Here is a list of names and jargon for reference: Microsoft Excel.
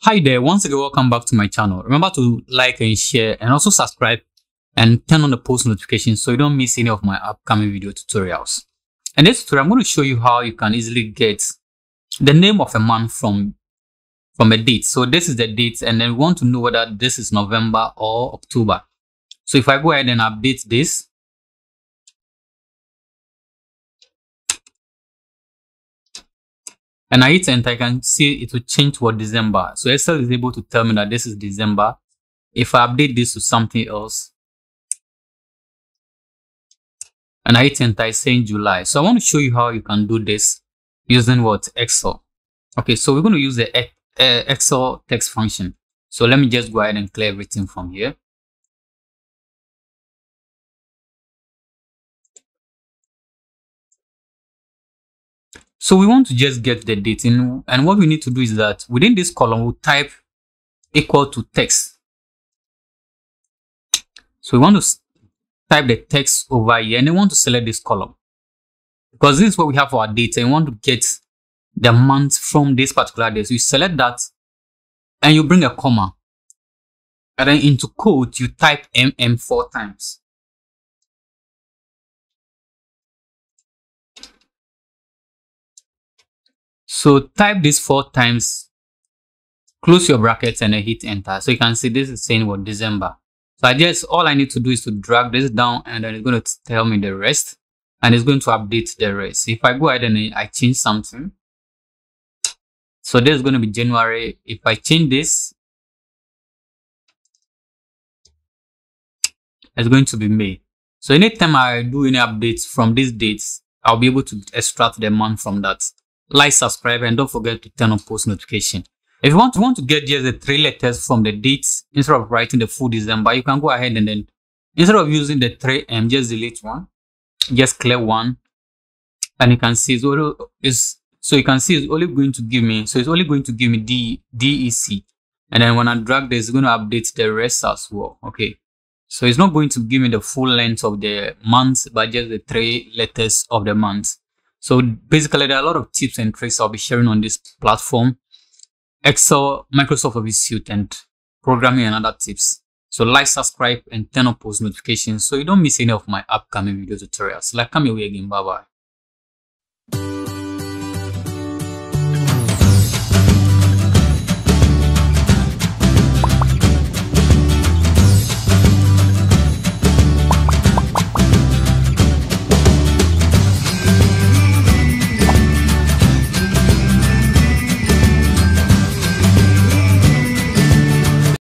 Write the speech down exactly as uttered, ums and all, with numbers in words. Hi there, once again, welcome back to my channel. Remember to like and share and also subscribe and turn on the post notifications so you don't miss any of my upcoming video tutorials. In this tutorial, I'm going to show you how you can easily get the name of a month from from a date. So this is the date, and then we want to know whether this is November or October. So if I go ahead and update this, and I hit enter, I can see it will change to December. So Excel is able to tell me that this is December. If I update this to something else, and I hit enter, it's saying July. So I want to show you how you can do this using what? Excel. Okay, so we're going to use the uh, Excel text function. So let me just go ahead and clear everything from here. So we want to just get the date in, and what we need to do is that within this column, we'll type equal to text. So we want to type the text over here, and we want to select this column because this is what we have for our data. We want to get the month from this particular day. So you select that and you bring a comma, and then into code, you type M M four times. So type this four times, close your brackets, and then hit enter. So you can see this is saying what? December. So I just, all I need to do is to drag this down, and then it's going to tell me the rest, and it's going to update the rest. If I go ahead and I change something, so this is going to be January. If I change this, it's going to be May. So anytime I do any updates from these dates, I'll be able to extract the month from that. Like, subscribe, and don't forget to turn on post notification. If you want to want to get just the three letters from the dates instead of writing the full December, you can go ahead and then instead of using the three M, just delete one, just clear one, and you can see it's only is so you can see it's only going to give me so it's only going to give me D D E C, and then when I drag this, it's going to update the rest as well. Okay, so it's not going to give me the full length of the month, but just the three letters of the month. So basically, there are a lot of tips and tricks I'll be sharing on this platform. Excel, Microsoft Office Suite, and programming and other tips. So like, subscribe, and turn on post notifications so you don't miss any of my upcoming video tutorials. Like, come your way again. Bye-bye.